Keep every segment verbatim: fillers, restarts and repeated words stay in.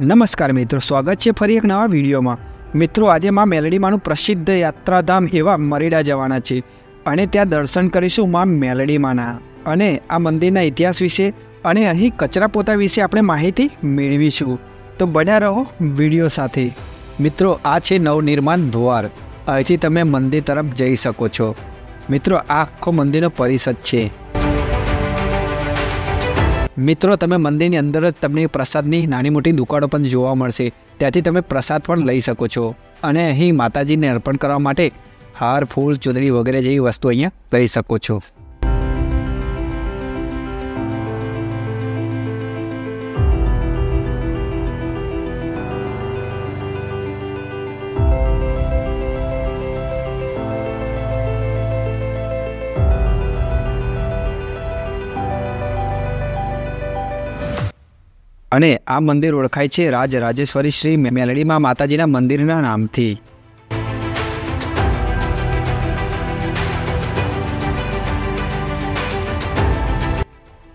नमस्कार मित्रों, स्वागत है फरी एक नवा वीडियो में। मित्रों आज माँ मेलडी मानु प्रसिद्ध यात्राधाम एवं मरीडा जवाना छे अने त्या दर्शन करीशुं माँ मेलडी माना अने आ मंदिरना इतिहास विषे अने अहीं कचरापोता विषे आपणे माहिती मेळवीशुं, तो बन्या रहो वीडियो साथे। मित्रों आ छे नवनिर्माण द्वार, अहींथी तमे मंदिर तरफ जई शको छो। मित्रों आ आखो मंदिरनो परिसर छे। मित्रों तमे मंदिरनी अंदर तमने प्रसादनी नानी मोटी दुकानों पण जोवा मळशे, त्याथी तमे प्रसाद पण लई शको छो अने अहीं माताजीने अर्पण करवा माटे हार, फूल, चुंदड़ी वगैरह जेवी वस्तु अहींया लई शको छो। अने आ मंदिर ओळखाय छे राज राजेश्वरी श्री मेलडी माताजीना मंदिरना नामथी।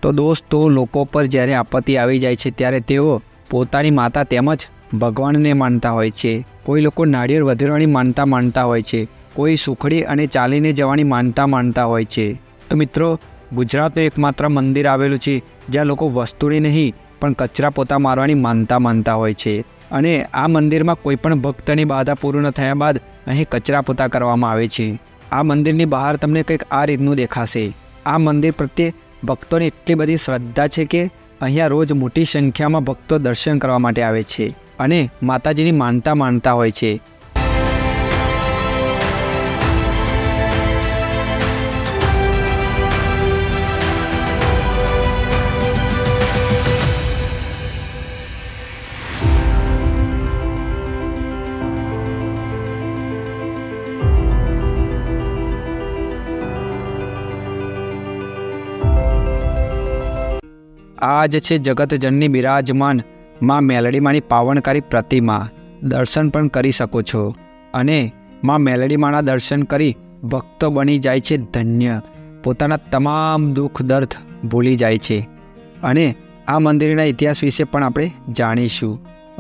तो दोस्तों लोको पर ज्यारे आपत्ति आवी जाय छे त्यारे तेओ पोतानी माता तेमज भगवानने मानता होय छे। कोई लोको नारियल वधेरवानी मानता मानता होय छे, कोई सुखड़ी अने चालीने जवानी मानता मानता होय छे। तो मित्रों गुजरातनुं एकमात्र मंदिर आवेलुं छे ज्यां लोको वस्तुनी नहीं पण कचरा पोता मारवानी मानता मानता होय छे अने आ मंदिर में कोईपण भक्तनी बाधा पूर्ण थया बाद अहीं कचरा पोता करवामां आवे छे। आ मंदिरनी बहार तमने कंईक आ रीतनुं देखाशे। आ मंदिर प्रत्ये भक्तोने एटली बधी श्रद्धा छे के अहींया रोज मोटी संख्या में भक्तो दर्शन करवा माटे आवे छे अने माताजीनी मानता मानता होय छे। आज छे जगतजननी बिराजमान माँ मेलडी मानी पावनकारी प्रतिमा, दर्शन पण करी शको छो अने माँ मेलडी माना दर्शन करी भक्त बनी जाय छे धन्य, पोताना तमाम दुख दर्द भूली जाय छे। अने आ मंदिरना इतिहास विषे पण आपणे जाणीशुं।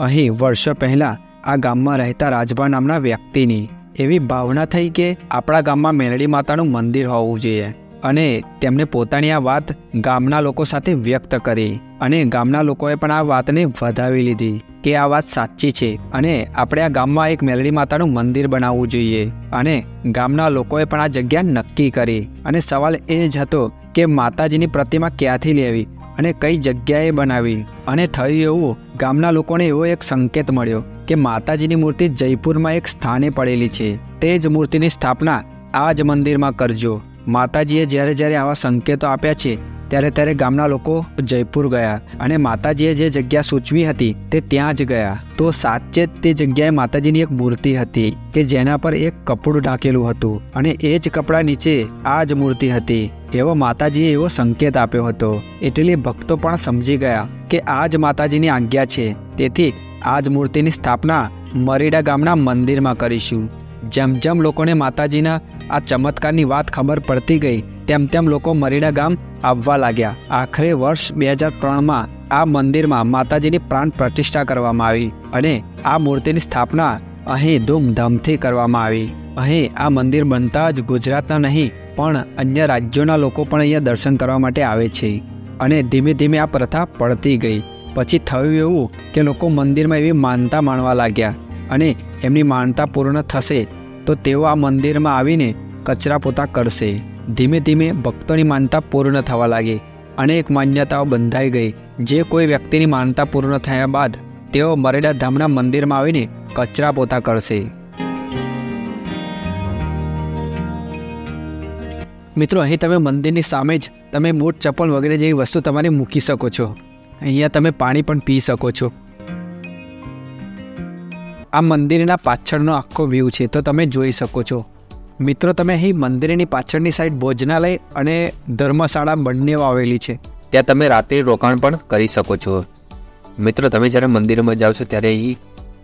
अहीं वर्षो पहला आ गाममां रहेता राजभा नामना व्यक्तिनी एवी भावना थई के आपणा गाममां मेलडी मातानुं मंदिर होवुं जोईए अने तेमने पोतानी आ वात गामना लोको साथे व्यक्त करी अने गामना लोकोए पण आ वातने वधावी लीधी के आ वात साची छे अने आपणे आ गाममां एक मेलडी मातानुं मंदिर बनाववुं जोईए अने गामना लोकोए पण आ जग्या नक्की करी अने सवाल ए ज हतो के माताजीनी प्रतिमा क्यांथी लेवी अने कई जग्याए बनावी अने थई एवुं गामना लोकोने एवो एक संकेत मळ्यो के माताजीनी मूर्ति जयपुरमां एक स्थाने पड़ेली छे, ते ज मूर्तिनी स्थापना आ ज मंदिरमां करजो। माताजीए ज्यारे ज्यारे आवा संकेतो आप्या छे त्यारे त्यारे गामना लोको जयपुर गया अने माताजीए जे जग्या सूचवी हती ते त्यां ज गया। तो साचे ते जग्याए माताजीनी एक मूर्ति हती के जेना पर एक कपडुं ढाकेलुं हतुं अने ए ज कपड़ा नीचे आ ज मूर्ति हती एवो माताजीए एवो संकेत आप्यो हतो। एटले भक्तो पण समजी गया के आ ज माताजीनी आज्ञा छे, तेथी आ ज मूर्तिनी स्थापना मरीडा गामना मंदिरमां करीशुं। जम जम लोकोने माताजीना आ चमत्कारनी वात खबर पड़ती गई तेम तेम लोको मरीडा गाम आववा लाग्या। आखरे वर्ष दो हज़ार तीन मां आ मंदिर में माताजीनी प्राण प्रतिष्ठा करवामां आवी अने आ मूर्तिनी स्थापना अहीं धूमधामथी करवामां आवी। अहीं आ मंदिर बनता ज गुजरातना नहीं पण अन्य राज्योना लोको पण अहींया दर्शन करवा माटे आवे छे अने धीमे धीमे आ प्रथा पड़ती गई। पछी थयुं एवुं के लोको मंदिर में एवी मानता मानवा लाग्या अने एमनी मानता पूर्ण थशे तो तेओ आ मंदिर में आवीने कचरा पोता करशे। धीमे धीमे भक्तोनी मानता पूर्ण थवा लागी अने एक मान्यताओ बंधाई गई। जे कोई व्यक्तिनी मानता पूर्ण थया बाद तेओ मरीडा धामना मंदिर में आवीने कचरा पोता करशे। मित्रों अहीं तमे मंदिरनी सामे ज तमे बूट, चप्पल वगैरह जेवी वस्तु तमारे मूकी शको छो। अहींया तमे पाणी पण पी शको छो। आ मंदिरना पाछळनो आखो व्यू छे तो तमे जोई शको छो। मित्रों तमे अहीं मंदिरनी पाछळनी साइड भोजनालय अने धर्मशाळा बनने आवेली छे, त्यां तमे रात्रि रोकाण पण करी शको छो। मित्रों तमे ज्यारे मंदिर में जाओ छो त्यारे अहीं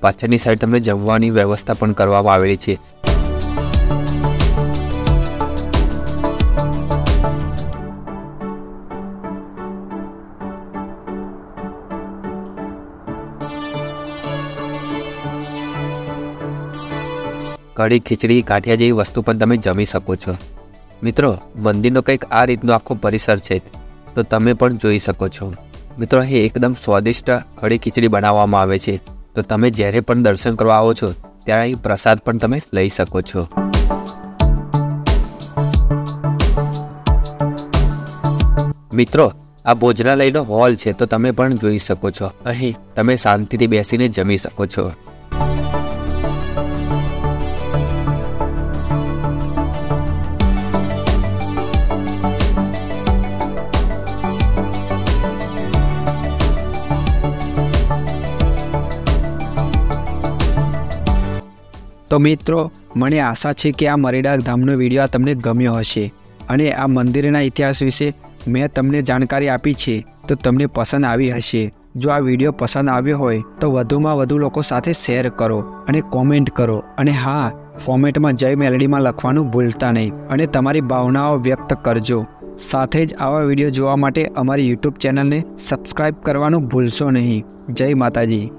पाछळनी साइड तमने जमवानी व्यवस्था पण करवामां आवेली छे। કઢી ખીચડી ગાંઠિયા જેવી વસ્તુ પણ તમે જમી શકો છો। મિત્રો મંદિરનો કંઈક આ રીતનો આખો પરિસર છે તો તમે પણ જોઈ શકો છો। મિત્રો અહીં એકદમ સ્વાદિષ્ટ કઢી ખીચડી બનાવવામાં આવે છે તો તમે જ્યારે પણ દર્શન કરવા આવો છો ત્યારે અહીં પ્રસાદ પણ તમે લઈ શકો છો। મિત્રો આ ભોજનાલયનો હોલ છે તો તમે પણ જોઈ શકો છો। અહીં તમે શાંતિથી બેસીને જમી શકો છો। तो मित्रों मने आशा है कि आ मरीडा धामनो विडियो तमने गम्यो हशे अने आ मंदिरना इतिहास विषे मैं तमने जानकारी आपी छे तो तमने पसंद आई हशे। जो आ वीडियो पसंद आव्यो होय तो वधुमां वधु लोको साथे शेर करो अने कॉमेंट करो अने हाँ कॉमेंट में जय मेलडी में लखवानुं भूलता नहीं अने तमारी भावनाओं व्यक्त करजो। साथे ज आवा विडियो जोवा माटे अमारी यूट्यूब चेनल ने सब्सक्राइब करवानुं भूलशो नहीं। जय माताजी।